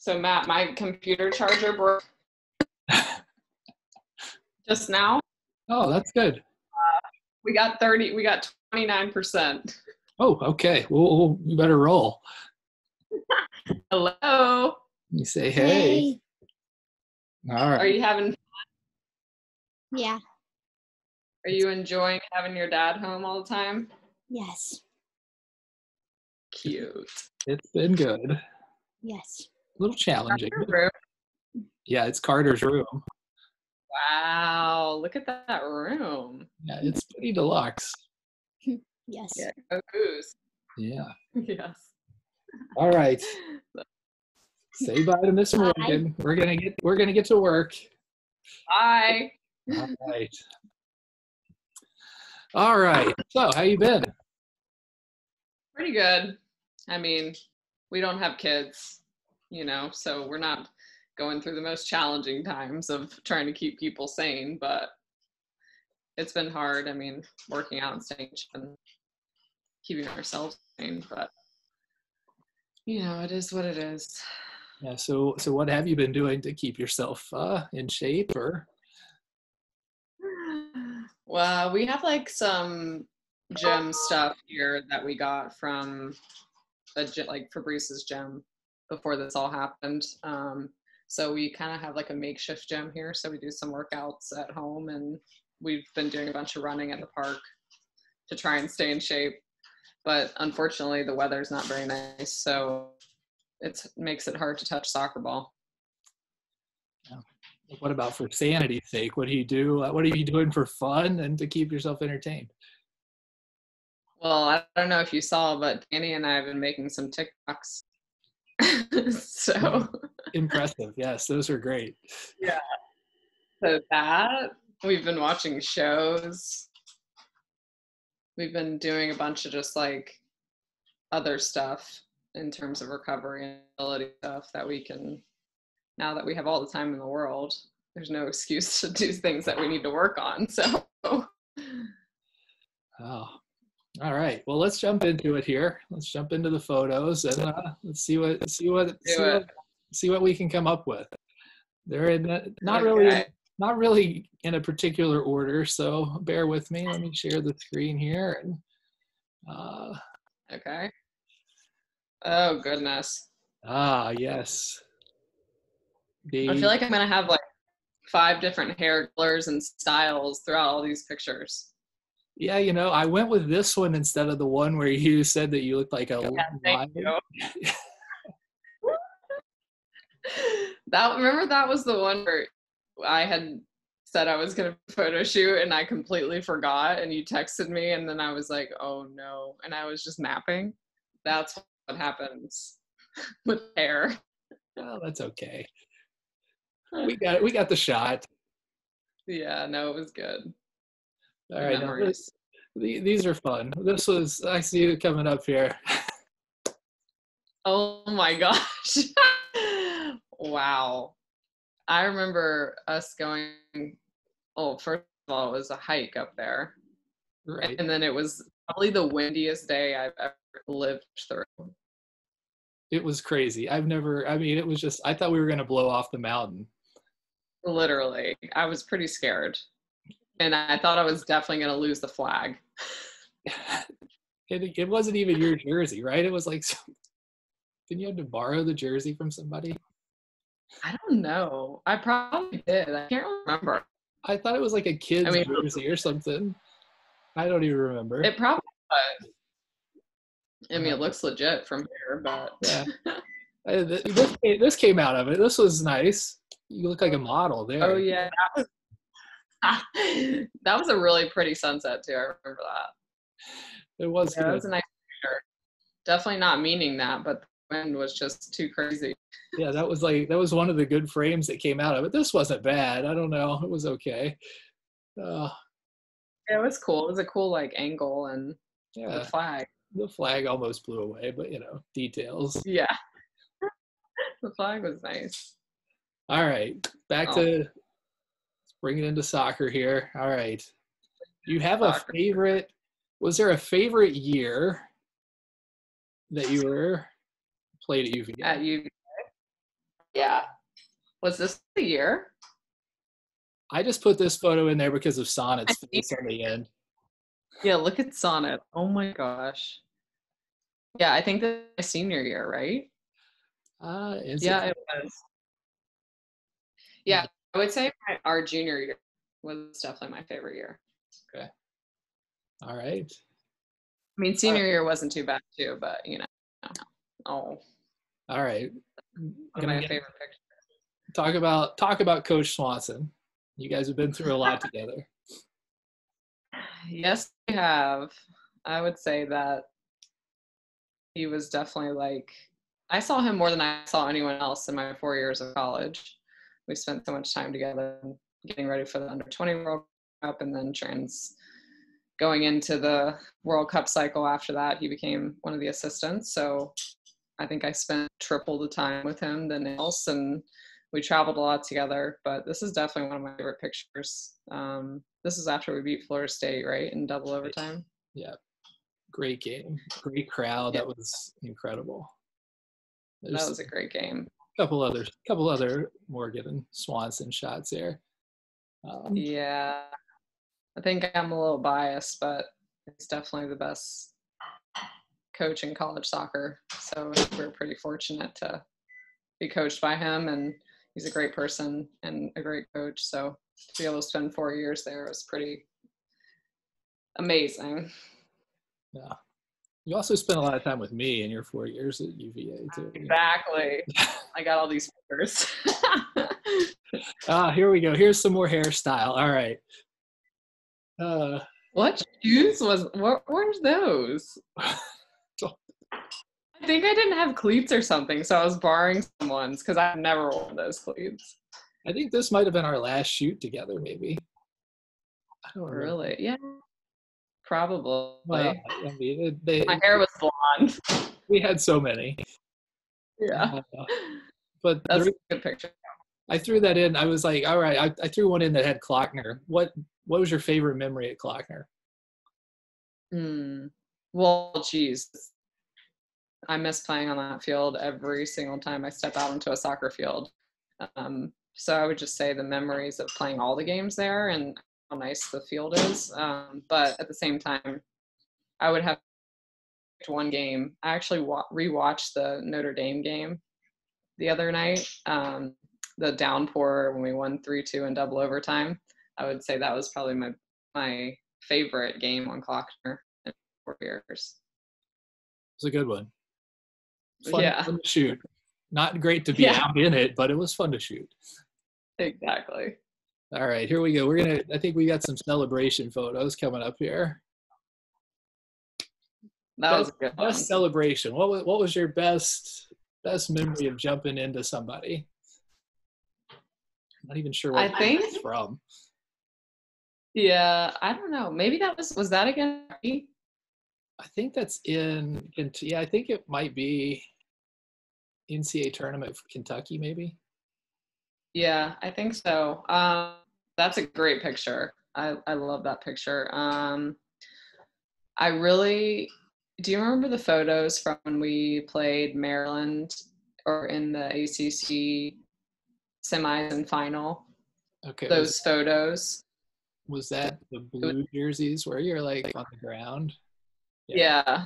So Matt, my computer charger broke just now. Oh, that's good. We got 30, we got 29%. Oh, okay. Well, you better roll. Hello. You say, hey. All right. Are you having fun? Yeah. Are you enjoying having your dad home all the time? Yes. Cute. It's been good. Yes. A little challenging. Yeah, it's Carter's room. Wow, look at that room. Yeah, it's pretty deluxe. Yes. Yeah. Yeah. Yes. All right. Say bye to Miss Morgan. Bye. We're gonna get to work. Bye. All right. All right. So, how you been? Pretty good. I mean, we don't have kids, you know, so we're not going through the most challenging times of trying to keep people sane, but it's been hard. I mean, working out and staying and keeping ourselves sane, but you know, it is what it is. Yeah. So what have you been doing to keep yourself in shape? Or well, we have like some gym stuff here that we got from like Fabrice's gym before this all happened. So we kind of have like a makeshift gym here. So we do some workouts at home, and we've been doing a bunch of running in the park to try and stay in shape. But unfortunately the weather's not very nice. So it makes it hard to touch soccer ball. What about for sanity's sake? What do you do? What are you doing for fun and to keep yourself entertained? Well, I don't know if you saw, but Danny and I have been making some TikToks. So impressive. Yes, those are great. Yeah. So that, we've been watching shows. We've been doing a bunch of just like other stuff in terms of recovery and ability stuff that we can, now that we have all the time in the world, there's no excuse to do things that we need to work on. So. Oh. All right. Well, let's jump into it here. Let's jump into the photos and let's see what we can come up with. They're in not really in a particular order, so bear with me. Let me share the screen here. And, okay. Oh goodness. Ah yes. I feel like I'm gonna have like 5 different hair colors and styles throughout all these pictures. Yeah, you know, I went with this one instead of the one where you said that you looked like a lion. Remember that was the one where I had said I was going to photo shoot and I completely forgot and you texted me and then I was like, oh no. And I was just napping. That's what happens with hair. Well, that's okay. We got the shot. Yeah, no, it was good. All right, now these are fun. This was, I see it coming up here. Oh my gosh. Wow. I remember us going, first of all, it was a hike up there. Right. And then it was probably the windiest day I've ever lived through. It was crazy. I mean, it was just, I thought we were going to blow off the mountain. Literally. I was pretty scared. And I thought I was definitely going to lose the flag. It wasn't even your jersey, right? It was like, didn't you have to borrow the jersey from somebody? I don't know. I probably did. I can't remember. I thought it was like a kid's jersey or something. I don't even remember. It probably was. I mean, it looks legit from here, but. Yeah. This came out of it. This was nice. You look like a model there. Oh, yeah. That was a really pretty sunset too. I remember that. It was. Yeah, that was a nice picture. Definitely not meaning that, but the wind was just too crazy. Yeah, that was one of the good frames that came out of it. This wasn't bad. I don't know. It was okay. It was cool. It was a cool like angle and yeah, the flag. The flag almost blew away, but you know, details. Yeah. The flag was nice. All right, back to. Bring it into soccer here. All right. Do you have a favorite? Was there a favorite year that you played at UVA? At UVA? yeah. Was this the year? I just put this photo in there because of Sonnet's face on the end. Yeah, look at Sonnet. Oh my gosh. Yeah, I think that's my senior year, right? It was. Yeah, I would say our junior year was definitely my favorite year. Okay. All right. I mean, senior year wasn't too bad too, but you know. Oh. All right. My favorite picture. Talk about Coach Swanson. You guys have been through a lot together. Yes, we have. I would say that he was definitely like, I saw him more than I saw anyone else in my 4 years of college. We spent so much time together getting ready for the under-20 World Cup and then going into the World Cup cycle after that. He became one of the assistants. So I think I spent triple the time with him than else. And we traveled a lot together, but this is definitely one of my favorite pictures. This is after we beat Florida State, right, in double overtime? Yeah. Great game. Great crowd. Yeah. That was incredible. That was a great game. Couple other Morgan and Swanson shots there. Yeah. I think I'm a little biased, but it's definitely the best coach in college soccer. So we're pretty fortunate to be coached by him, and he's a great person and a great coach. So to be able to spend 4 years there was pretty amazing. Yeah. You also spent a lot of time with me in your 4 years at UVA too. Exactly. I got all these pictures. Here we go. Here's some more hairstyle. All right. What shoes were those? I think I didn't have cleats or something, so I was borrowing someone's because I've never worn those cleats. I think this might have been our last shoot together, maybe. I don't remember. Really? Yeah. Probably. Well, I mean, my hair was blonde. We had so many. Yeah. But that's a good picture. I threw that in. I was like, all right, I threw one in that had Klockner. What was your favorite memory at Klockner? Well, geez. I miss playing on that field every single time I step out into a soccer field. So I would just say the memories of playing all the games there and how nice the field is. But at the same time, I would have one game. I actually rewatched the Notre Dame game the other night, the downpour when we won 3-2 in double overtime. I would say that was probably my favorite game on Klockner in 4 years. It was a good one. Fun to shoot. Not great to be out in it, but it was fun to shoot. Exactly. All right, here we go. I think we got some celebration photos coming up here. That was a good one. Best celebration. What was your best memory of jumping into somebody? I'm not even sure where it's from. Yeah, I don't know. Maybe that was that again? I think that's I think it might be NCAA tournament for Kentucky, maybe. Yeah, I think so. That's a great picture. I love that picture. Do you remember the photos from when we played Maryland or in the ACC semis and final? Okay. Those photos. Was that the blue jerseys where you're like on the ground? Yeah.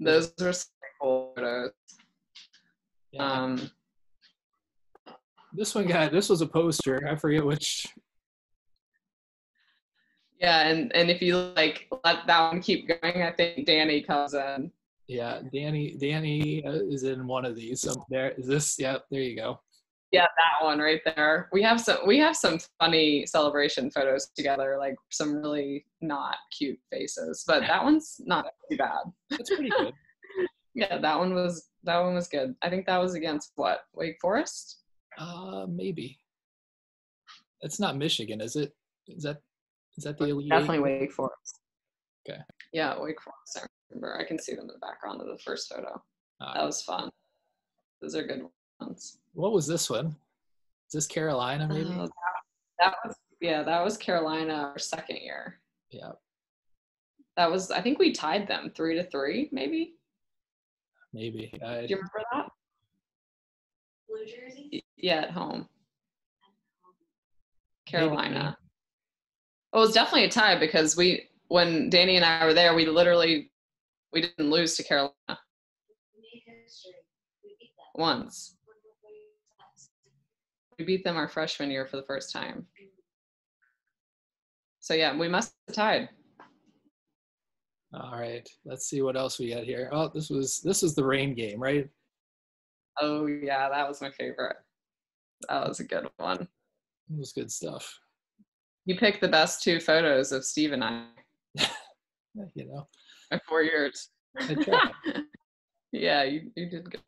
Those were some cool photos. Yeah. This was a poster. I forget which. Yeah, and if you let that one keep going, I think Danny comes in. Yeah, Danny is in one of these. So there is this. Yeah, there you go. Yeah, that one right there. We have some funny celebration photos together, like some really not cute faces, but that one's not too bad. That's pretty good. Yeah, that one was good. I think that was against Wake Forest? Maybe. That's not Michigan, is it? Is that the Elite Eight? Definitely Wake Forest. Okay. Yeah, Wake Forest. I remember. I can see them in the background of the first photo. That was fun. Those are good ones. What was this one? Is this Carolina maybe? That was Carolina our second year. Yeah. I think we tied them 3-3 maybe. Do you remember that? Blue jersey? Yeah, at home. Carolina. Well, it was definitely a tie because we, when Danny and I were there, we didn't lose to Carolina. We made history. We beat them. Once. We beat them our freshman year for the first time. So yeah, we must have tied. All right, let's see what else we got here. Oh, this was the rain game, right? Oh yeah, that was my favorite. That was a good one. It was good stuff. You picked the best two photos of Steve and I. You know. In 4 years. Yeah, you did good.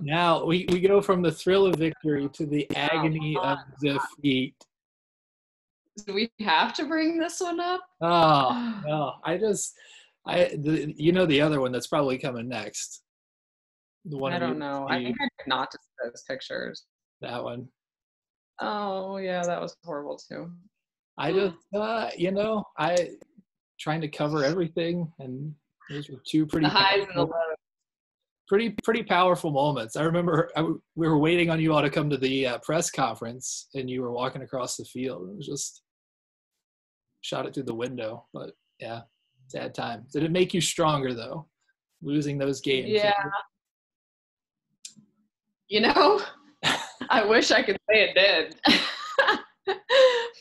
Now we go from the thrill of victory to the agony of defeat. Do we have to bring this one up? Oh no! You know the other one that's probably coming next. The one I don't know. I think I did not display those pictures. That one. Oh yeah, that was horrible too. I just I trying to cover everything, and those were two pretty highs and the lows. Pretty powerful moments. I remember we were waiting on you all to come to the press conference, and you were walking across the field. It was just shot it through the window. But yeah, sad time. Did it make you stronger though, losing those games? Yeah. You know, I wish I could say it did,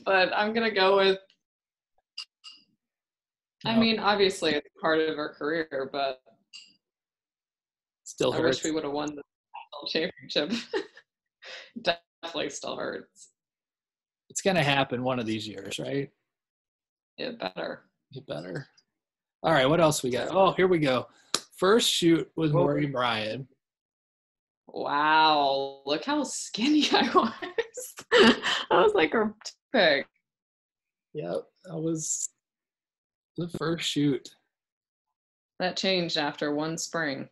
but I'm gonna go with. I mean, obviously it's part of our career, but. Still hurts. I wish we would have won the championship. Definitely still hurts. It's going to happen one of these years, right? It better. It better. All right, what else we got? Oh, here we go. First shoot with Morgan Brian. Wow, look how skinny I was. I was like a pig. Yep, that was the first shoot. That changed after one spring.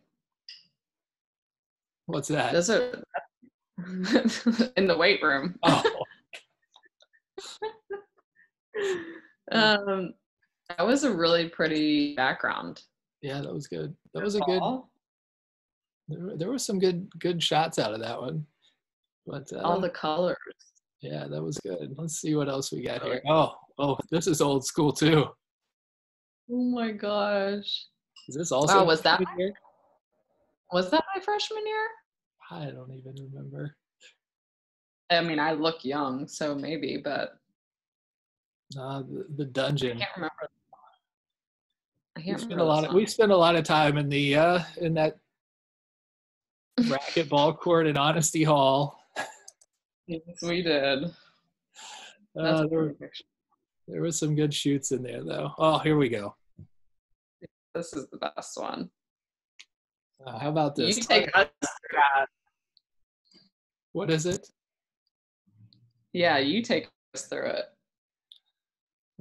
What's that? Does it in the weight room? Oh. That was a really pretty background. Yeah, that was good. That was a good. There were some good shots out of that one. But all the colors. Yeah, that was good. Let's see what else we got here. Oh, this is old school too. Oh my gosh. Is this also? Oh, was that? Here? Was that my freshman year? I don't even remember. I mean, I look young, so maybe, but. The dungeon. I can't remember. We spent a lot of time in the in that racquetball court in Honesty Hall. Yes, we did. There were some good shoots in there, though. Oh, here we go. This is the best one. How about this? You take us through that. What is it? Yeah, you take us through it.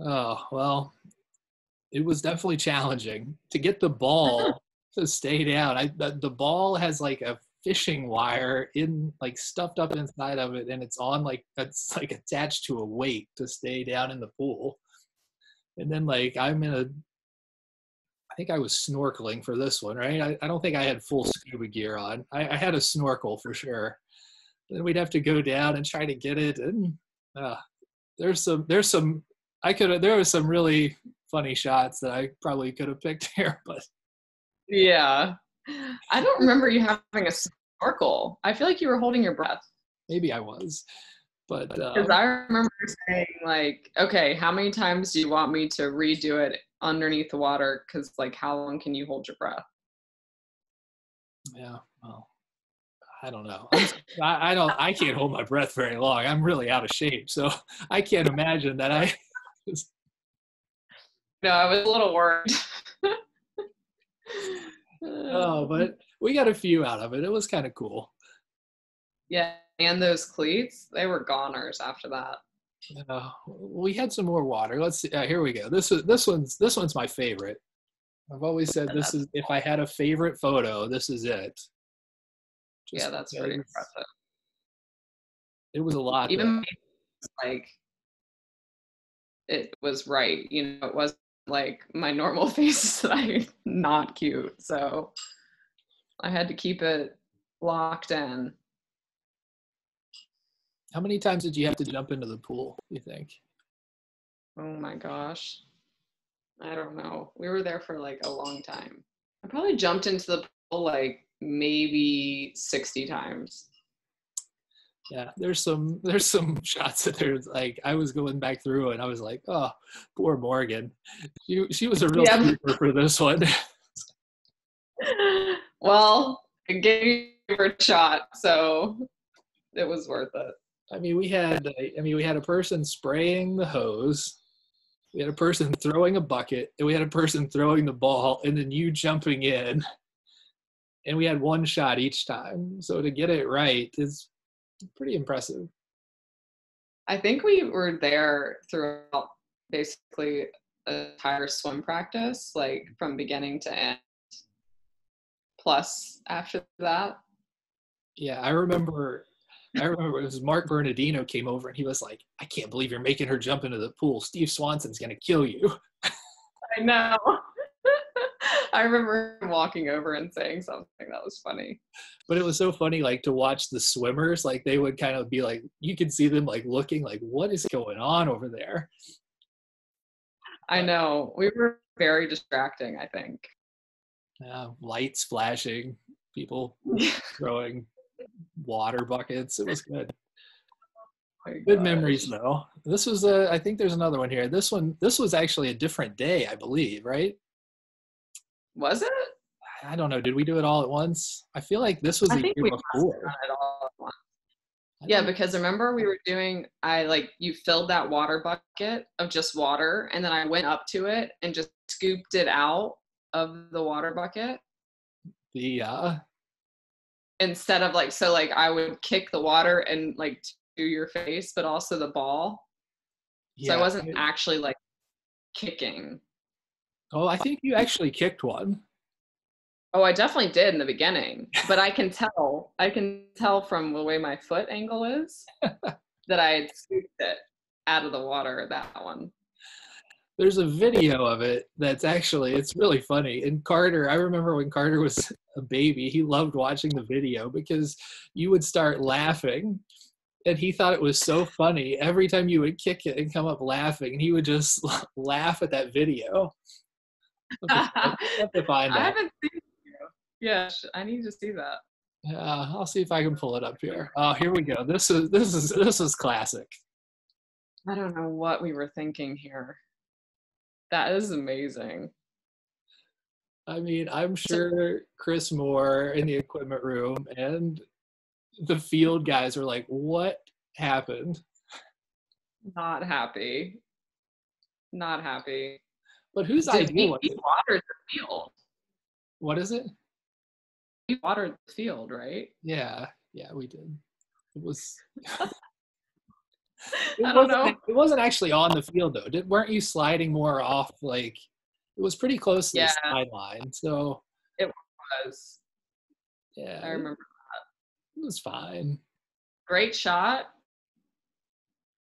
Oh, well, it was definitely challenging to get the ball to stay down. The ball has like a fishing wire stuffed up inside of it, and it's on that's attached to a weight to stay down in the pool. And then I think I was snorkeling for this one, right? I don't think I had full scuba gear on. I had a snorkel for sure. Then we'd have to go down and try to get it. And there were some really funny shots that I probably could have picked here, but. Yeah. I don't remember you having a snorkel. I feel like you were holding your breath. Maybe I was, but. Because I remember saying okay, how many times do you want me to redo it underneath the water, because how long can you hold your breath? Yeah, well, I don't know. I can't hold my breath very long. I'm really out of shape, so I can't imagine that I. No, I was a little worried. Oh, but we got a few out of it. It was kind of cool. Yeah, and those cleats—they were goners after that. We had some more water. Let's see. Here we go. This one's my favorite. I've always said this is, if I had a favorite photo, this is it. Just that's pretty impressive. It was a lot. Even it was right. You know, it wasn't my normal face is not cute. So I had to keep it locked in. How many times did you have to jump into the pool, you think? Oh my gosh. I don't know. We were there for like a long time. I probably jumped into the pool like maybe 60 times. Yeah, there's some shots that there's like, I was going back through and I was like, oh, poor Morgan. She was a real sleeper for this one. Well, I gave her a shot, so it was worth it. I mean, we had a person spraying the hose. We had a person throwing a bucket, and we had a person throwing the ball, and then you jumping in. And we had one shot each time. So to get it right is pretty impressive. I think we were there throughout basically an entire swim practice, like from beginning to end, plus after that. Yeah, I remember it was Mark Bernardino came over and he was like, I can't believe you're making her jump into the pool. Steve Swanson's going to kill you. I know. I remember walking over and saying something that was funny. But it was so funny, like, to watch the swimmers, like, they would kind of be like, you could see them, like, looking like, what is going on over there? I know. We were very distracting, I think. Lights flashing, people throwing water buckets. It was good. Oh, good memories, though. This was I think there's another one here. This was actually a different day, I believe, right? Was it? I don't know. Did we do it all at once? I feel like this was the year before. I think we done it all at once. Yeah, because remember we were doing, you filled that water bucket of just water, and then I went up to it and just scooped it out of the water bucket. Instead of I would kick the water and to your face, but also the ball. Yeah. So I wasn't actually kicking. Oh, I think you actually kicked one. Oh, I definitely did in the beginning, but I can tell from the way my foot angle is that I had scooped it out of the water, that one. There's a video of it that's actually, it's really funny. And Carter, I remember when Carter was a baby, he loved watching the video because you would start laughing and he thought it was so funny every time you would kick it and come up laughing, and he would just laugh at that video. I haven't seen it. Yeah, I need to see that. Yeah, I'll see if I can pull it up here. Oh, here we go. This is classic. I don't know what we were thinking here. That is amazing. I mean, I'm sure Chris Moore in the equipment room and the field guys were like, what happened? Not happy. Not happy. But whose idea was it? You watered the field. What is it? You watered the field, right? Yeah, we did. It was... I don't know. It wasn't actually on the field, though. Weren't you sliding more off? It was pretty close to the sideline. So it was. Yeah, I remember that. It was fine. Great shot.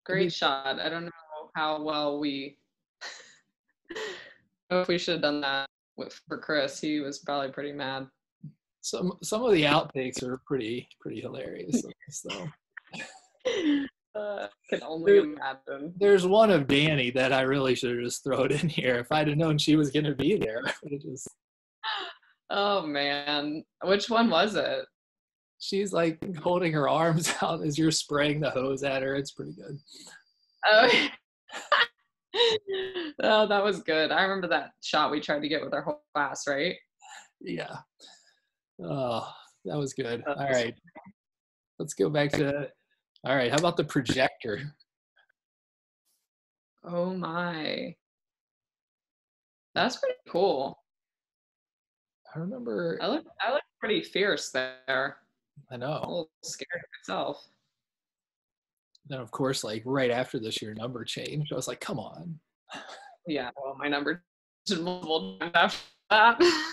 Great shot. I don't know how well we. If we should have done that for Chris, he was probably pretty mad. Some of the outtakes are pretty hilarious. So. Can only imagine. There's one of Danny that I really should have just thrown in here. If I'd have known she was going to be there, I would have just... Oh, man. Which one was it? She's, holding her arms out as you're spraying the hose at her. It's pretty good. Oh, oh, that was good. I remember that shot we tried to get with our whole class, right? Yeah. Oh, that was good. All right. Let's go back to... All right, how about the projector? Oh my. That's pretty cool. I remember. I look pretty fierce there. I know. I'm a little scared of myself. Then, of course, right after this, your number changed. I was like, come on. Yeah, well, my number changed multiple times after that.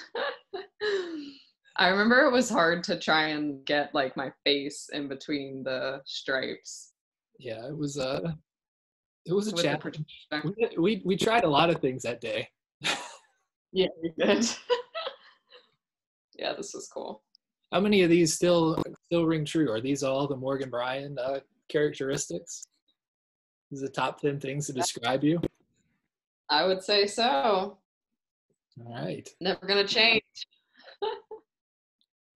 I remember it was hard to try and get my face in between the stripes. Yeah, it was a challenge. We tried a lot of things that day. Yeah, we did. Yeah, this was cool. How many of these still ring true? Are these all the Morgan Brian characteristics? Is the top 10 things to describe you? I would say so. All right. Never gonna change.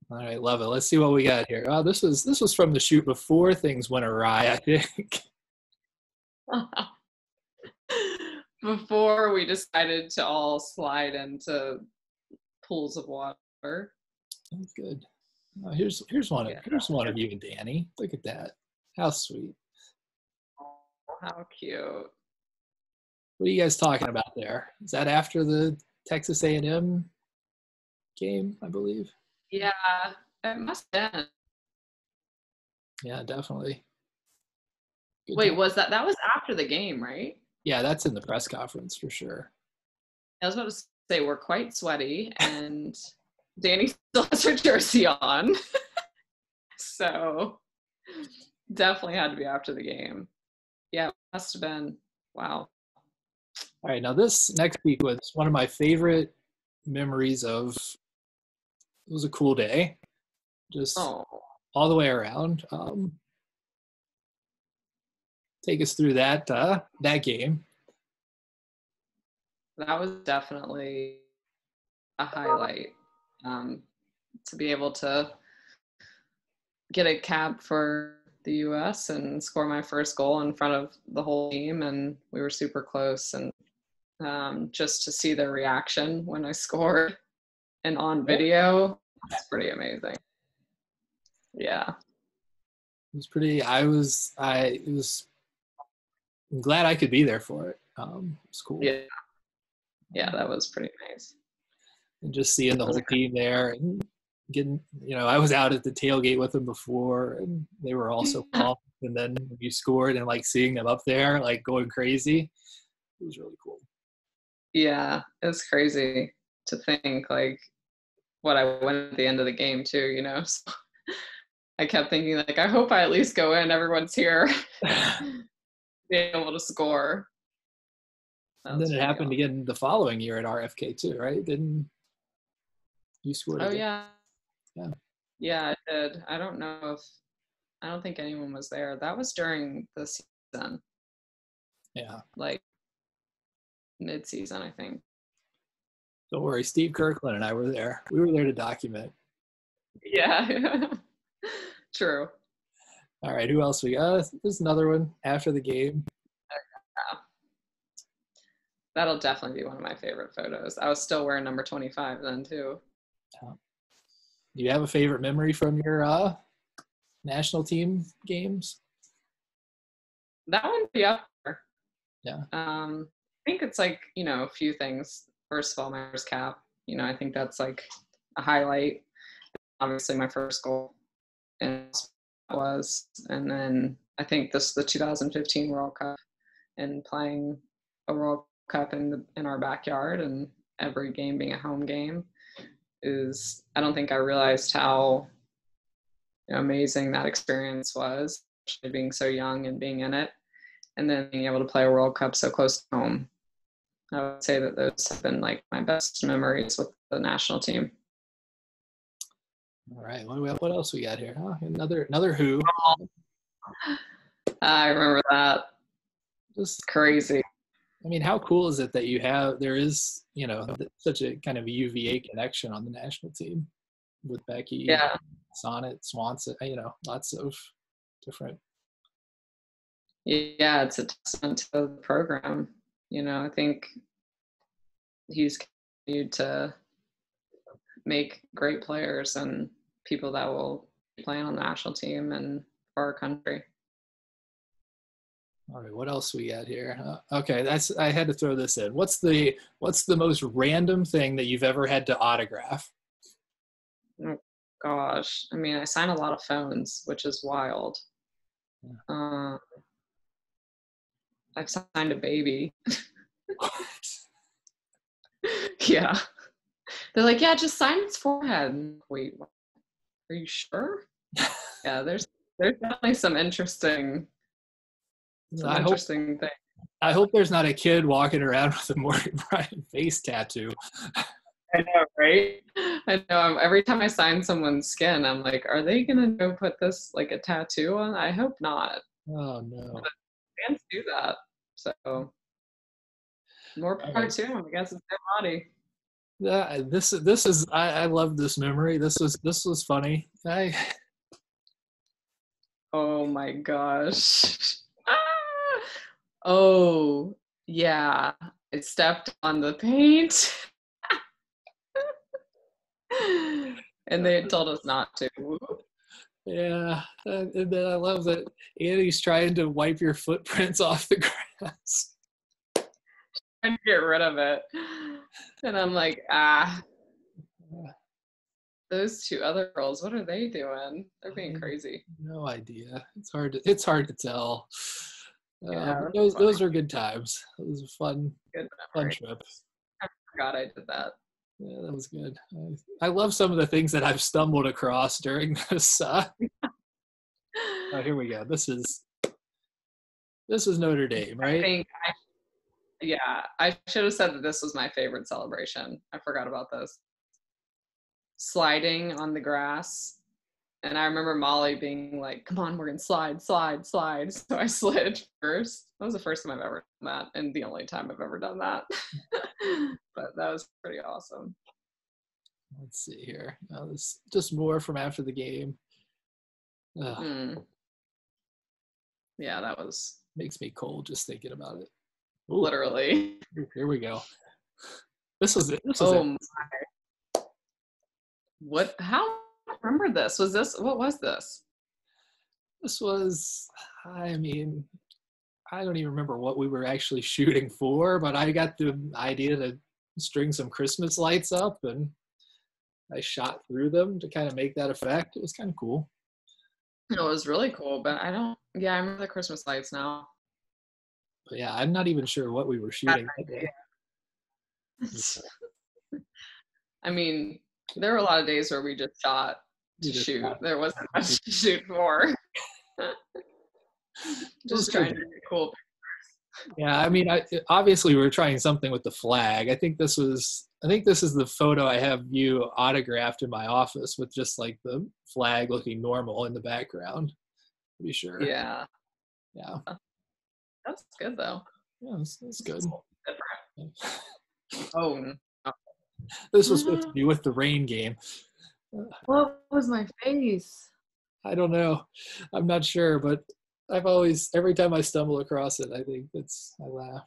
All right, love it. Let's see what we got here. Oh, this was from the shoot before things went awry, I think. Before we decided to all slide into pools of water. That's good. Oh, here's one of you and Danny. Look at that. How sweet. Oh, how cute. What are you guys talking about there? Is that after the Texas A&M game, I believe? Yeah, it must have been. Yeah, definitely. Good. Wait, was that was after the game, right? Yeah, that's in the press conference for sure. I was about to say, we're quite sweaty, and Danny still has her jersey on. So definitely had to be after the game. Yeah, it must have been. Wow. All right, now this next week was one of my favorite memories of – it was a cool day, just all the way around. Take us through that that game. That was definitely a highlight. To be able to get a cap for the U.S. and score my first goal in front of the whole team, and we were super close. And just to see their reaction when I scored and on video, that's pretty amazing. Yeah, it was pretty. I'm glad I could be there for it. It's cool. Yeah, that was pretty nice. And just seeing the whole team there and getting, I was out at the tailgate with them before, and they were all so pumped. And then you scored, and seeing them up there, going crazy, it was really cool. Yeah, it was crazy to think what I went at the end of the game too. So I kept thinking I hope I at least go in. Everyone's here. Being able to score. And then it happened again the following year at RFK too, right? Didn't you score? Oh, yeah. Yeah, I did. I don't think anyone was there. That was during the season. Yeah. Mid-season, I think. Don't worry. Steve Kirkland and I were there. We were there to document. Yeah. True. All right, who else we got? There's another one after the game. That'll definitely be one of my favorite photos. I was still wearing number 25 then, too. Do you have a favorite memory from your national team games? That one would be up there. Yeah. I think it's a few things. First of all, my first cap. I think that's a highlight. Obviously, my first goal was, and then I think the 2015 World Cup and playing a World Cup in our backyard and every game being a home game is, I don't think I realized how amazing that experience was, being so young and being in it, and then being able to play a World Cup so close to home. I would say that those have been my best memories with the national team. All right. What else we got here? Huh? Another who. I remember that. Just crazy. I mean, how cool is it that there is, such a kind of a UVA connection on the national team with Becky, Sonnet, Swanson, lots of different. Yeah, it's a testament to the program. I think he's continued to make great players and people that will play on the national team and for our country. All right, what else we got here? Okay, I had to throw this in. What's the most random thing that you've ever had to autograph? Oh, gosh. I mean, I sign a lot of phones, which is wild. Yeah. I've signed a baby. Yeah. They're just sign its forehead. Wait, are you sure? Yeah, there's definitely some interesting thing. I hope there's not a kid walking around with a Morgan Brian face tattoo. I know, right? I know. Every time I sign someone's skin, I'm are they going to go put this a tattoo on? I hope not. Oh no. But fans do that. So more power to them. I guess it's their body. Yeah, this is I love this memory. This was funny. Oh my gosh. Ah! Oh yeah. I stepped on the paint. And they had told us not to. Yeah, and then I love that Annie's trying to wipe your footprints off the grass. Trying to get rid of it. And I'm like, those two other girls, what are they doing? They're being crazy. No idea. It's hard to tell. Yeah, those were good times. It was a fun trip. I forgot I did that. Yeah, that was good. I love some of the things that I've stumbled across during this. Oh, here we go. This is Notre Dame, right? I should have said that this was my favorite celebration. I forgot about this. Sliding on the grass. And I remember Molly being like, come on, Morgan, slide, slide, slide. So I slid first. That was the first time I've ever done that and the only time I've ever done that. But that was pretty awesome. Let's see here. Now this just more from after the game. Yeah, that was. Makes me cold just thinking about it. Ooh. Literally. Here we go. This was oh it. My. What? How? I remember this. Was this? What was this? This was. I mean, I don't even remember what we were actually shooting for, but I got the idea to string some Christmas lights up, and I shot through them to kind of make that effect. It was kind of cool. It was really cool, but I don't. Yeah, I remember the Christmas lights now. But yeah, I'm not even sure what we were shooting. I mean. There were a lot of days where we just shot to shoot. There wasn't much to shoot for. Just trying to do cool pictures. Yeah, I mean, obviously we were trying something with the flag. I think this is the photo I have you autographed in my office with just like the flag looking normal in the background. To be sure. Yeah. Yeah. That's good though. Yeah, that's good. Oh. This was supposed to be with the rain game. What was my face? I don't know. I'm not sure, but I've always, every time I stumble across it, I think I laugh.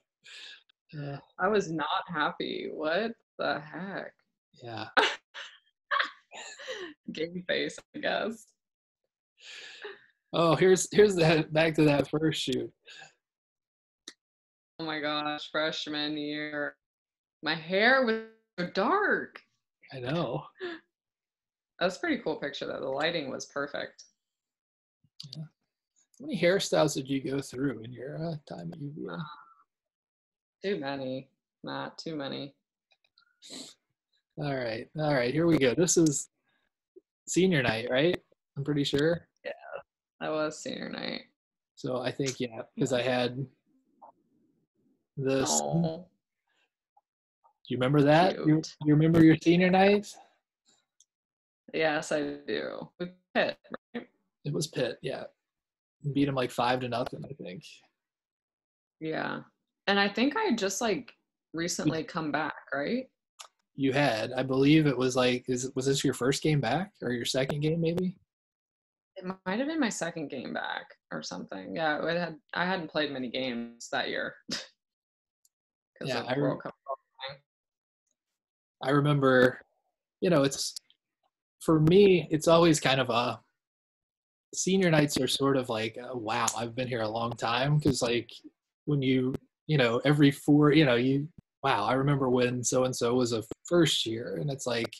I was not happy. What the heck? Yeah. Game face, I guess. Oh, here's that, back to that first shoot. Oh my gosh, freshman year. My hair was dark. I know. That's a pretty cool picture though. The lighting was perfect. Yeah. How many hairstyles did you go through in your time at UVA? Too many. Not too many. All right. Here we go. This is senior night, right? I'm pretty sure. Yeah, that was senior night. So I think yeah, because I had this. Aww. Do you remember that? You remember your senior night? Yes, I do. With Pitt, right? It was Pitt, yeah. Beat him like 5-0, I think. Yeah. And I think I had just like recently come back, right? You had. I believe it was like, was this your first game back or your second game maybe? It might have been my second game back or something. Yeah, I hadn't played many games that year. Yeah, I World Cup. I remember, you know, it's, for me, it's always kind of a, senior nights are sort of like, wow, I've been here a long time. Because like when you know, every four, you know, wow, I remember when so-and-so was a first year. And it's like,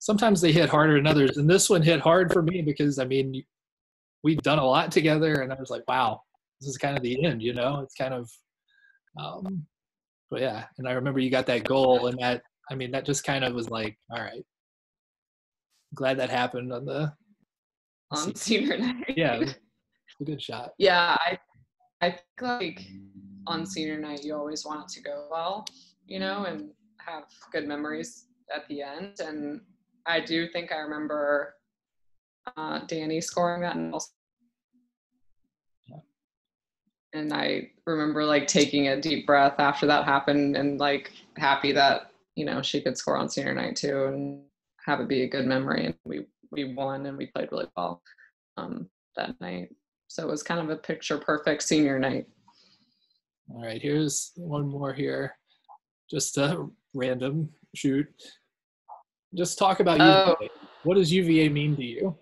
sometimes they hit harder than others. And this one hit hard for me because, I mean, we've done a lot together. And I was like, wow, this is kind of the end, you know, it's kind of, but yeah. And I remember you got that goal and that, I mean, that just kind of was like, all right, glad that happened on the senior night. Yeah, it was a good shot. Yeah, I think like on senior night, you always want it to go well, you know, and have good memories at the end. And I do think I remember Danny scoring that and also And I remember like taking a deep breath after that happened and like happy that, you know, she could score on senior night too and have it be a good memory. And we won and we played really well that night. So it was kind of a picture perfect senior night. All right, here's one more here. Just a random shoot. Just talk about UVA. What does UVA mean to you?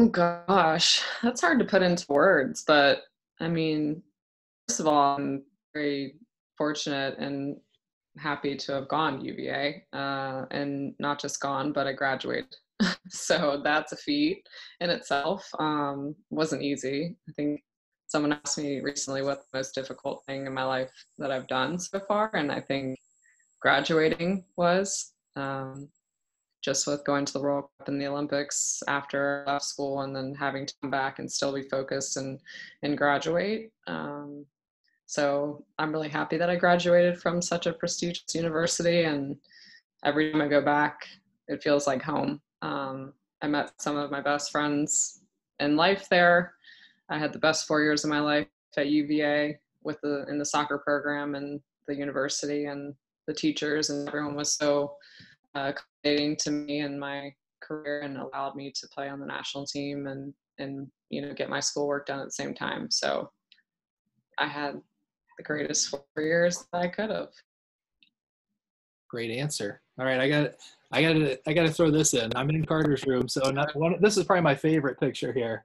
Oh gosh, that's hard to put into words, but I mean, first of all, I'm very fortunate and happy to have gone to UVA, and not just gone, but I graduated. So that's a feat in itself. Wasn't easy. I think someone asked me recently what the most difficult thing in my life that I've done so far, and I think graduating was. Just with going to the World Cup and the Olympics after I left school and then having to come back and still be focused and graduate. So I'm really happy that I graduated from such a prestigious university, and every time I go back, it feels like home. I met some of my best friends in life there. I had the best 4 years of my life at UVA in the soccer program and the university and the teachers, and everyone was so accommodating to me and my career and allowed me to play on the national team and you know, get my schoolwork done at the same time. So I had the greatest 4 years that I could have. Great answer. All right, I gotta throw this in. I'm in Carter's room, so this is probably my favorite picture here.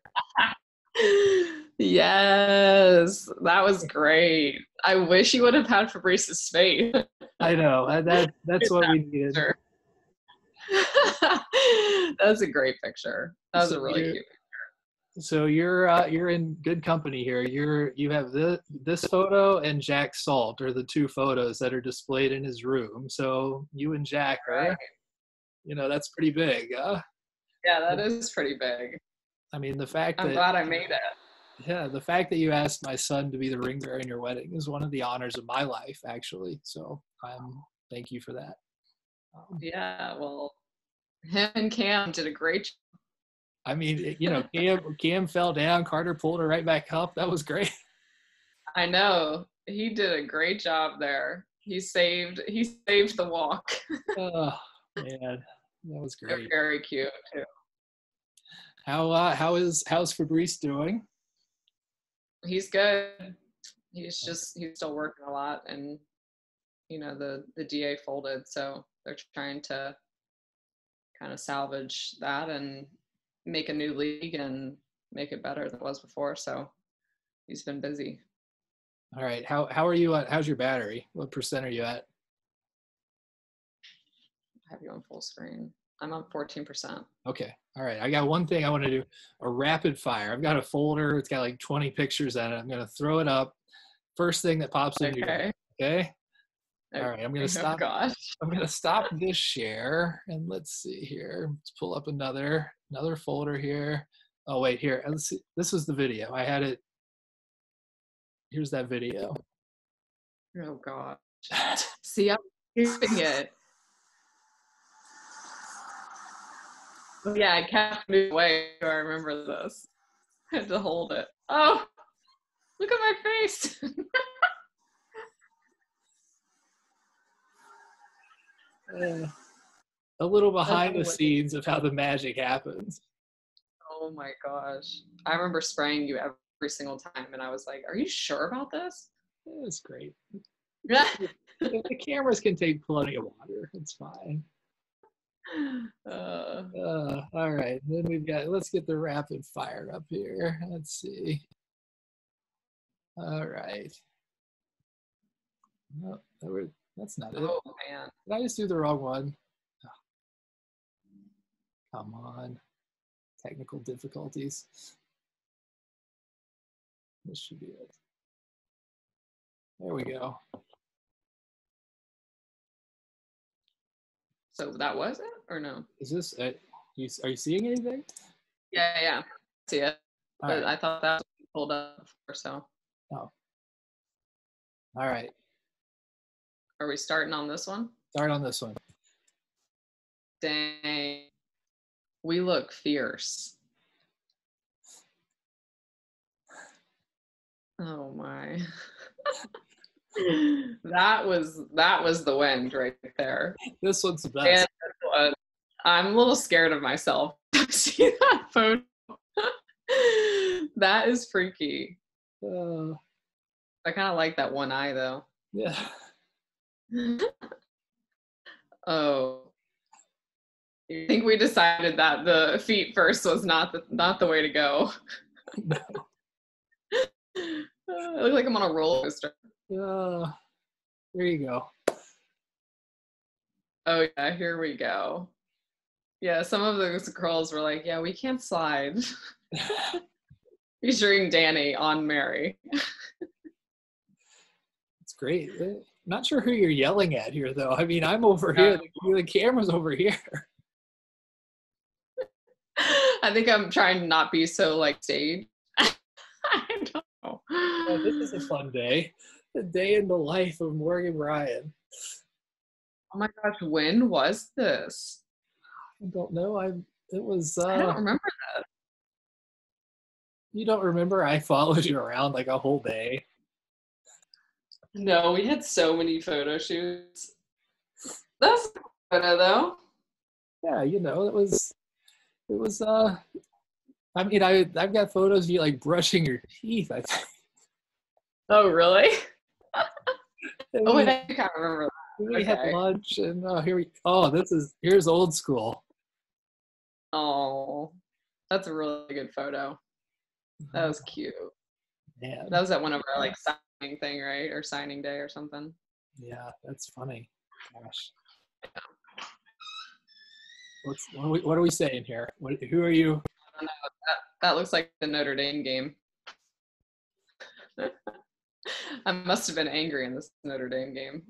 Yes, that was great. I wish you would have had Fabrice's face. I know, that's what we needed. That was a great picture. That was a really cute picture. So you're in good company here. You have this photo and Jack Salt are the two photos that are displayed in his room. So you and Jack, right? You know, that's pretty big. Yeah, that is pretty big. I mean, I'm glad I made it. Yeah, the fact that you asked my son to be the ring bearer in your wedding is one of the honors of my life, actually. So thank you for that. Yeah, well, him and Cam did a great job. I mean, you know, Cam fell down. Carter pulled her right back up. That was great. I know. He did a great job there. He saved the walk. Oh, man. That was great. They're very cute, too. How's Fabrice doing? He's good. He's still working a lot, and you know, the DA folded, so they're trying to kind of salvage that and make a new league and make it better than it was before. So he's been busy. All right. How are you at? How's your battery? What % are you at? I have you on full screen. I'm on 14%. Okay. All right. I got one thing I want to do, a rapid fire. I've got a folder. It's got like 20 pictures in it. I'm going to throw it up. First thing that pops in your head. Okay. All right. I'm going to stop. Gosh. I'm going to stop this share and let's see here. Let's pull up another folder here. Oh, wait, here. Let's see. This is the video. I had it. Here's that video. Oh, God. See, I'm keeping it. Yeah, I can't move away. I remember this. I had to hold it. Oh, look at my face. A little behind the scenes of how the magic happens. Oh my gosh. I remember spraying you every single time, and I was like, are you sure about this? It was great. The cameras can take plenty of water. It's fine. All right, then let's get the rapid fire up here. Let's see. All right. No, that's not it. Oh, man. Did I just do the wrong one? Oh. Come on. Technical difficulties. This should be it. There we go. So that was it, or no? Is this it? Are you seeing anything? Yeah. I see it. All but right. I thought that was pulled up before, so. Oh. All right. Are we starting on this one? Start on this one. Dang. We look fierce. Oh my. That was the wind right there. This one's the best. And I'm a little scared of myself. See that photo? That is freaky. I kind of like that one eye though. Yeah. Oh. I think we decided that the feet first was not the way to go. No. I look like I'm on a roller coaster. There you go. Oh yeah, here we go. Yeah, some of those girls were like, yeah, we can't slide. Featuring Danny on Mary. It's great. I'm not sure who you're yelling at here though. I mean, I'm over here. The camera's over here. I think I'm trying to not be so like staged. I don't know. Yeah, this is a fun day. The day in the life of Morgan Brian. Oh my gosh, when was this? I don't know. I don't remember that. You don't remember? I followed you around like a whole day. No, we had so many photo shoots. That's a photo though. Yeah, you know, it was I mean, I've got photos of you like brushing your teeth, I think. Oh really? Oh, and I can't remember that. We had lunch and here's old school. Oh, that's a really good photo. That was cute. Yeah. That was at one of our like signing thing, right? Or signing day or something. Yeah, that's funny. Gosh. Yeah. What are we saying here? Who are you? I don't know. That looks like the Notre Dame game. I must have been angry in this Notre Dame game.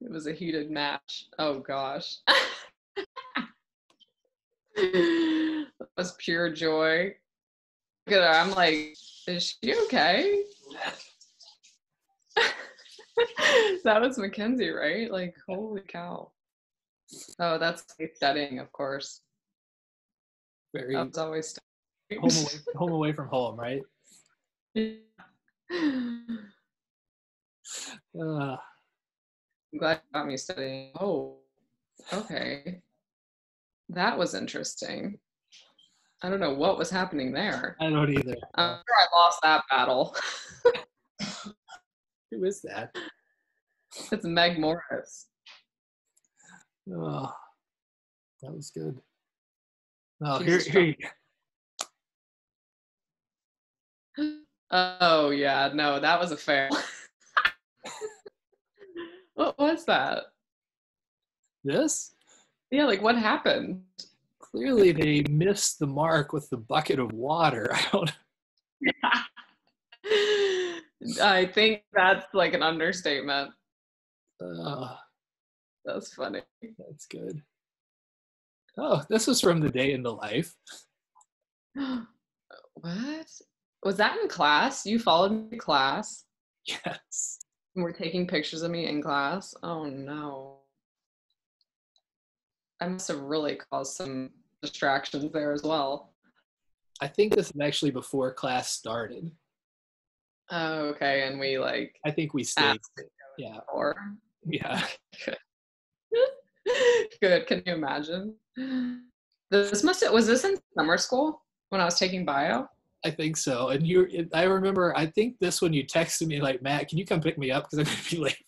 It was a heated match. Oh gosh. That was pure joy. Look at her. I'm like, is she okay? That was Mackenzie, right? Like, holy cow. Oh, that's studying, of course. Very. That's always home away from home, right? Yeah. I'm glad you got me studying. Oh, okay. That was interesting. I don't know what was happening there. I don't either. I'm sure I lost that battle. Who is that? It's Meg Morris. Oh, that was good. Oh, here. Oh, yeah, no, that was a fail. What was that? This? Yeah, like what happened? Clearly they missed the mark with the bucket of water. I don't know. I think that's like an understatement. That's funny. That's good. Oh, this was from the day in the life. What? Was that in class? You followed me to class? Yes. And we're taking pictures of me in class? Oh, no. I must have really caused some distractions there as well. I think this is actually before class started. Oh, okay. And we like... I think we stayed. Yeah. Before. Yeah. Good. Can you imagine? Was this in summer school when I was taking bio? I think so. And I remember, I think this one you texted me like, Matt, can you come pick me up? Because I'm going to be late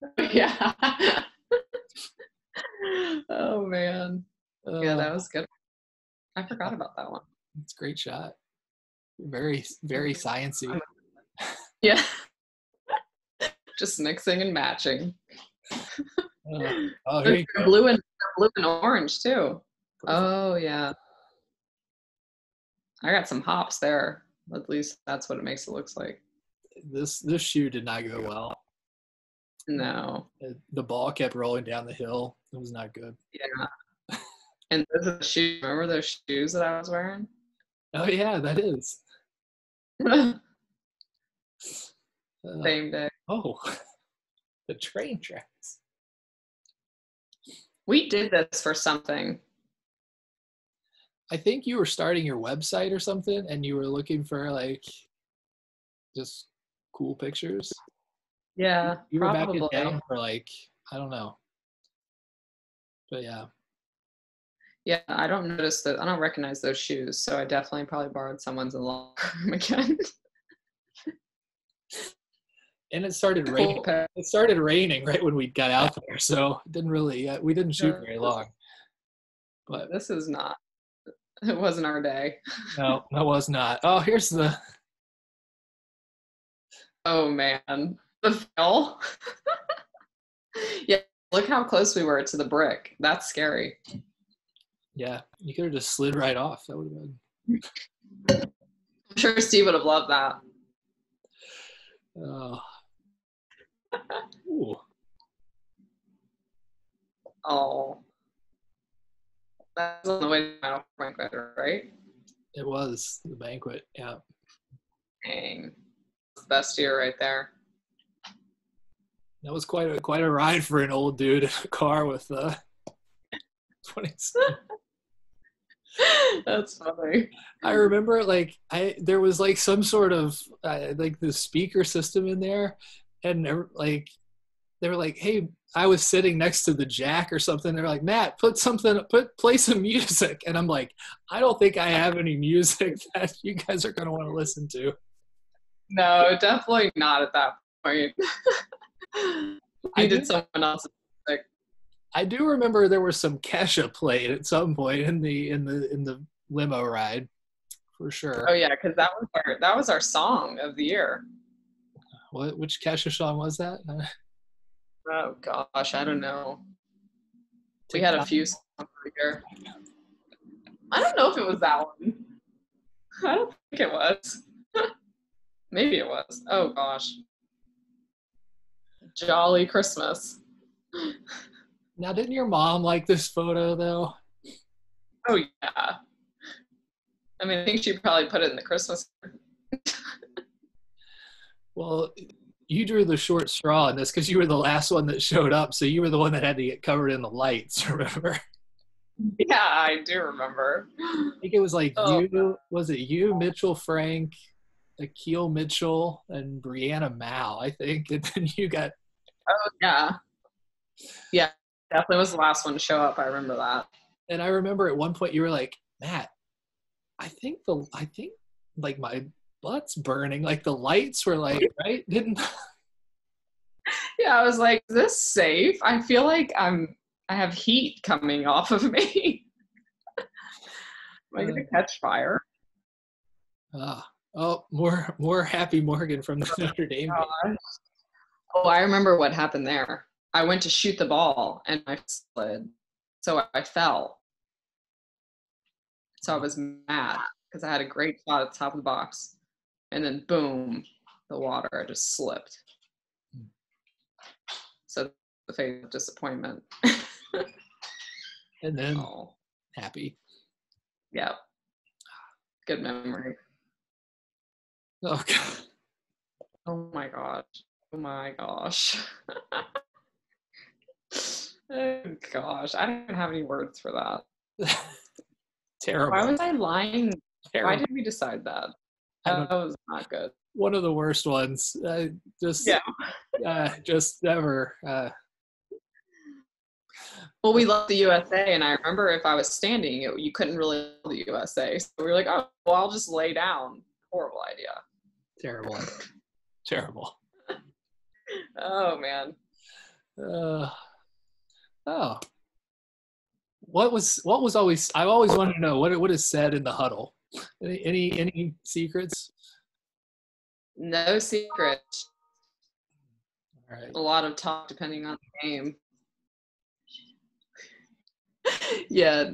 for class. Yeah. Oh man. Yeah, that was good. I forgot about that one. It's a great shot. Very, very sciencey. Yeah. Just mixing and matching. Oh, blue and orange too. Oh yeah. I got some hops there. At least that's what it makes it look like. This shoe did not go well. No. The ball kept rolling down the hill. It was not good. Yeah. And those are the shoes. Remember those shoes that I was wearing? Oh, yeah, that is. Same day. Oh, the train tracks. We did this for something. I think you were starting your website or something, and you were looking for like just cool pictures. Yeah, you were probably back in town for like, I don't know, but yeah. Yeah, I don't notice that. I don't recognize those shoes, so I definitely probably borrowed someone's in the locker room again. And it started raining. It started raining right when we got out there, so it didn't really. We didn't shoot very long. But this is not. It wasn't our day. No, that was not. Oh, here's the. Oh man, the fell. Yeah, look how close we were to the brick. That's scary. Yeah, you could have just slid right off. That would have been. I'm sure Steve would have loved that. Oh, that was on the way to the final banquet, right? It was the banquet, yeah. Dang, that's the best year right there. That was quite a ride for an old dude in a car with 27. That's funny. I remember like there was like some sort of like the speaker system in there, and like they were like, hey, I was sitting next to the jack or something. They're like, Matt, play some music, and I'm like, I don't think I have any music that you guys are gonna want to listen to. No, definitely not at that point. I did someone else's music. I do remember there was some Kesha played at some point in the limo ride, for sure. Oh yeah, because that was our song of the year. What? Which Kesha song was that? Oh gosh, I don't know. We had a few songs of the year. I don't know if it was that one. I don't think it was. Maybe it was. Oh gosh. Jolly Christmas. Now, didn't your mom like this photo, though? Oh, yeah. I mean, I think she probably put it in the Christmas. Well, you drew the short straw in this because you were the last one that showed up, so you were the one that had to get covered in the lights, remember? Yeah, I do remember. I think it was like you, Mitchell Frank, Akil Mitchell, and Brianna Mao, I think. And then you got... Oh, yeah. Yeah. Definitely was the last one to show up. I remember that. And I remember at one point you were like, Matt, I think like my butt's burning. Like the lights were like, right? Didn't. Yeah. I was like, is this safe? I feel like I have heat coming off of me. Am I going to catch fire? Oh, more happy Morgan from the Notre Dame. Oh, I remember what happened there. I went to shoot the ball and I slid, so I fell. So I was mad because I had a great shot at the top of the box, and then boom, the water just slipped. So the face of disappointment. And then happy. Yep. Good memory. Oh God. Oh my gosh. Oh my gosh. Oh gosh, I don't have any words for that. Terrible. Why was I lying? Terrible. Why did we decide that? That was not good. One of the worst ones. Just never. Well, we left the USA, and I remember if I was standing, you couldn't really love the USA. So we were like, oh, well, I'll just lay down. Horrible idea. Terrible. Terrible. Oh man. What was always? I always wanted to know what is said in the huddle. Any secrets? No secrets. All right. A lot of talk depending on the game. Yeah,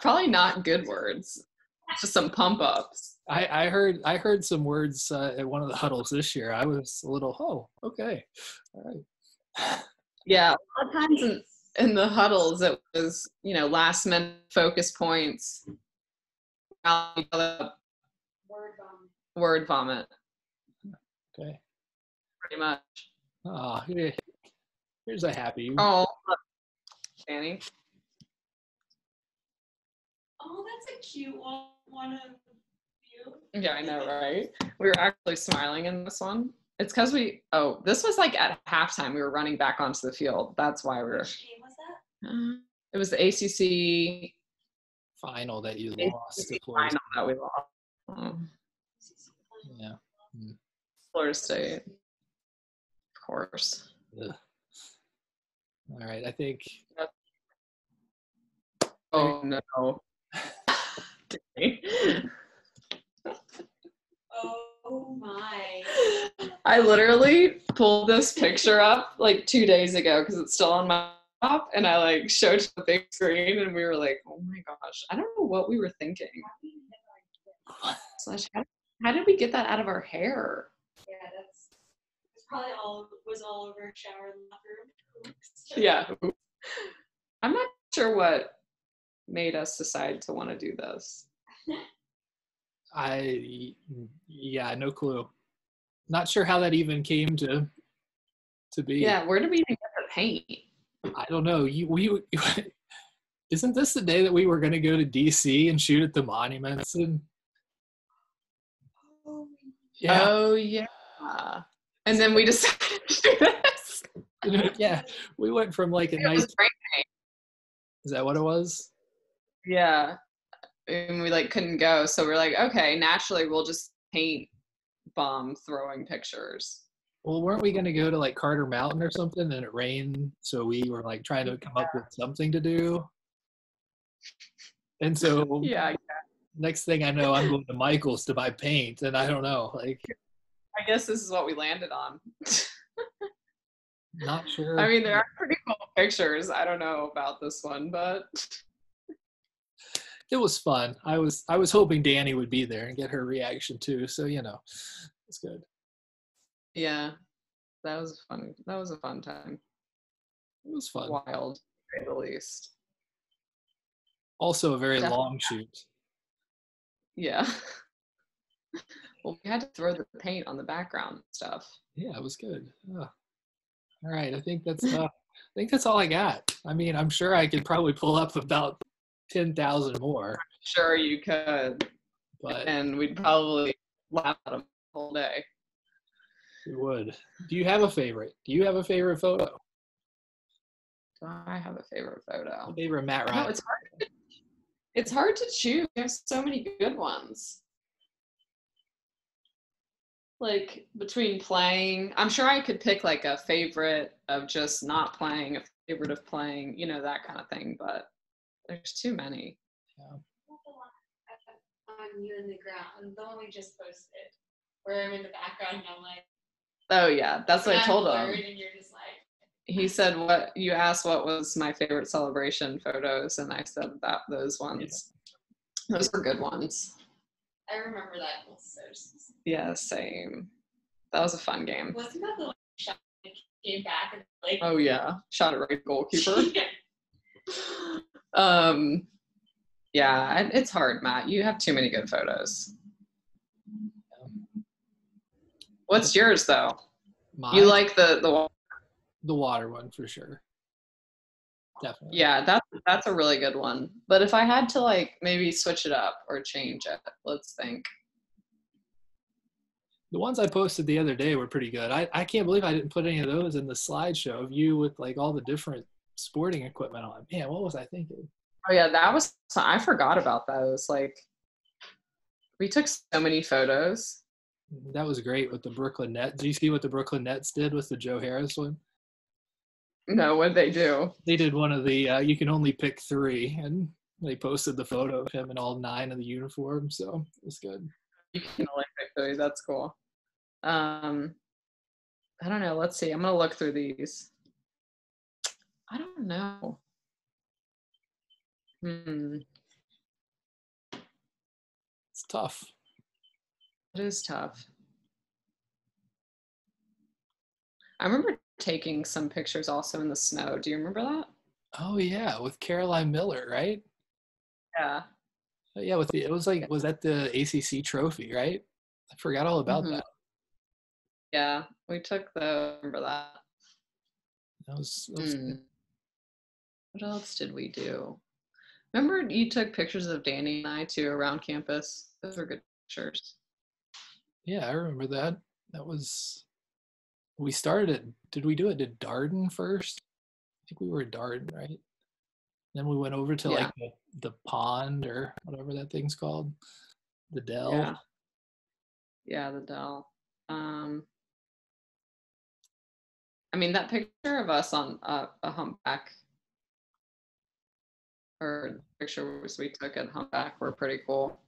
probably not good words. Just some pump ups. I heard some words at one of the huddles this year. I was a little okay, all right. Yeah, a lot of times in the huddles, it was, you know, last minute focus points, word vomit. Okay. Pretty much. Oh, here's a happy. Oh, Danny. Oh, that's a cute one of you. Yeah, I know, right? We were actually smiling in this one. It's because we, oh, this was like at halftime. We were running back onto the field. That's why we were. Which game was that? It was the ACC final that you lost. Final that we lost. Yeah. Florida State. Of course. Yeah. All right, I think. Oh, no. Oh, my. I literally pulled this picture up like 2 days ago because it's still on my laptop, and I like showed to the big screen, and we were like, oh, my gosh. I don't know what we were thinking. How did we get that out of our hair? Yeah, that's probably all over shower and locker room. Yeah. I'm not sure what made us decide to want to do this. Yeah, no clue. Not sure how that even came to be. Yeah, where did we even get the paint? I don't know. We isn't this the day that we were going to go to DC and shoot at the monuments and yeah. Oh yeah. And then we decided to do this. Yeah, we went from like a nice. Is that what it was? Yeah, and we like couldn't go, so we're like, okay, naturally we'll just paint bomb throwing pictures. Well, weren't we gonna go to like Carter Mountain or something, and it rained, so we were like trying to come up with something to do. And so yeah. Next thing I know, I'm going to Michael's to buy paint, and I don't know. Like, I guess this is what we landed on. Not sure. I mean, there are pretty cool pictures. I don't know about this one, but it was fun. I was hoping Danny would be there and get her reaction too. So you know, it's good. Yeah, that was fun. That was a fun time. It was fun. Wild, at the least. Also, a very long shoot. Yeah. Well, we had to throw the paint on the background stuff. Yeah, it was good. Oh. All right, I think that's all I got. I mean, I'm sure I could probably pull up about 10,000 more. I'm sure you could. But and we'd probably laugh at them all day. You would. Do you have a favorite? Do you have a favorite photo? Do I have a favorite photo? Favorite Matt Ryan. No, it's hard. It's hard to choose. There's so many good ones. Like between playing, I'm sure I could pick like a favorite of just not playing, a favorite of playing, you know, that kind of thing. But there's too many. Yeah. On you in the ground, the one we just posted, where I'm in the background and I'm like. Oh yeah, that's what I told him. And you're just like. He said, "What you asked? What was my favorite celebration photos?" And I said that those ones. Yeah. Those were good ones. I remember that. Yeah, same. That was a fun game. Wasn't that the one shot that came back and like? Oh yeah, shot at right goalkeeper. Yeah, it's hard, Matt. You have too many good photos. What's yours though? Mine? You like the water one for sure. Definitely. Yeah, that's a really good one. But if I had to like maybe switch it up or change it, let's think. The ones I posted the other day were pretty good. I can't believe I didn't put any of those in the slideshow of you with like all the different sporting equipment on. Man, what was I thinking? Oh yeah, I forgot about those. Like we took so many photos. That was great with the Brooklyn Nets. Do you see what the Brooklyn Nets did with the Joe Harris one? No, what did they do? They did one of the you can only pick three, and they posted the photo of him in all nine of the uniform, so it was good. You can only pick three. That's cool. I don't know. Let's see. I'm going to look through these. I don't know. It's tough. It is tough. I remember taking some pictures also in the snow. Do you remember that? Oh yeah, with Caroline Miller, right? Yeah. Yeah, with the, it was like, was that the ACC trophy, right? I forgot all about that. Yeah, we took the, remember that. That was What else did we do? Remember you took pictures of Danny and I too around campus? Those were good pictures. Yeah, I remember that. That was, we started it. Did we do it at Darden first? I think we were at Darden, right? Then we went over to like the pond or whatever that thing's called, the Dell. Yeah, the Dell. I mean, that picture of us on a Humpback, or pictures we took at Humpback, were pretty cool.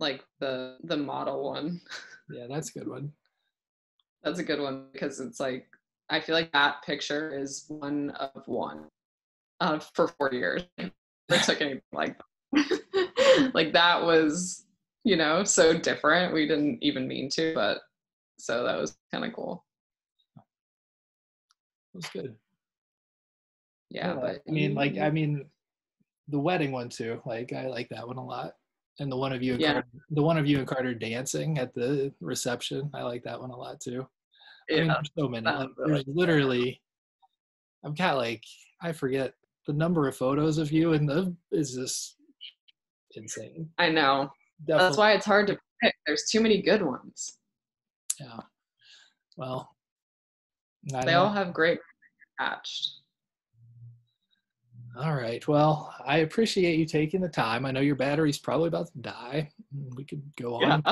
Like the model one. Yeah, that's a good one. That's a good one because it's like, I feel like that picture is one of one for 4 years. I never took anything like that. Like that was, you know, so different. We didn't even mean to, but so that was kind of cool. It was good. Yeah, but I mean, the wedding one too. Like I like that one a lot, and the one of you, and Carter, the one of you and Carter dancing at the reception. I like that one a lot too. Yeah, I mean, there's so many. Like, there's literally, I've got like, I forget the number of photos of you, and the is just insane. I know. Definitely. That's why it's hard to pick. There's too many good ones. Yeah. Well, they all have great attached. All right. Well, I appreciate you taking the time. I know your battery's probably about to die. We could go on.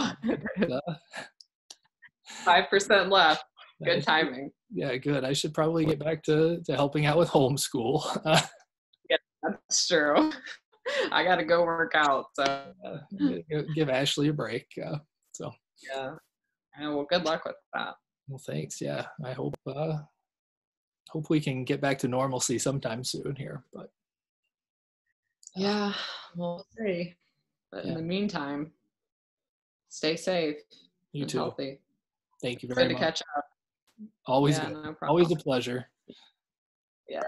5% left. Good timing. Yeah, good. I should probably get back to helping out with homeschool. Yeah, that's true. I got to go work out. So give Ashley a break. Yeah. Well, good luck with that. Well, thanks. Yeah, I hope. Hope we can get back to normalcy sometime soon here, but yeah, we'll see. But in the meantime, stay safe. You too. Healthy. Thank you very much. Good to catch up. Always good. No, always a pleasure. Yes.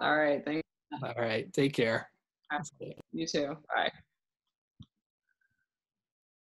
All right. Thank you. All right. Take care. Right. You too. Bye.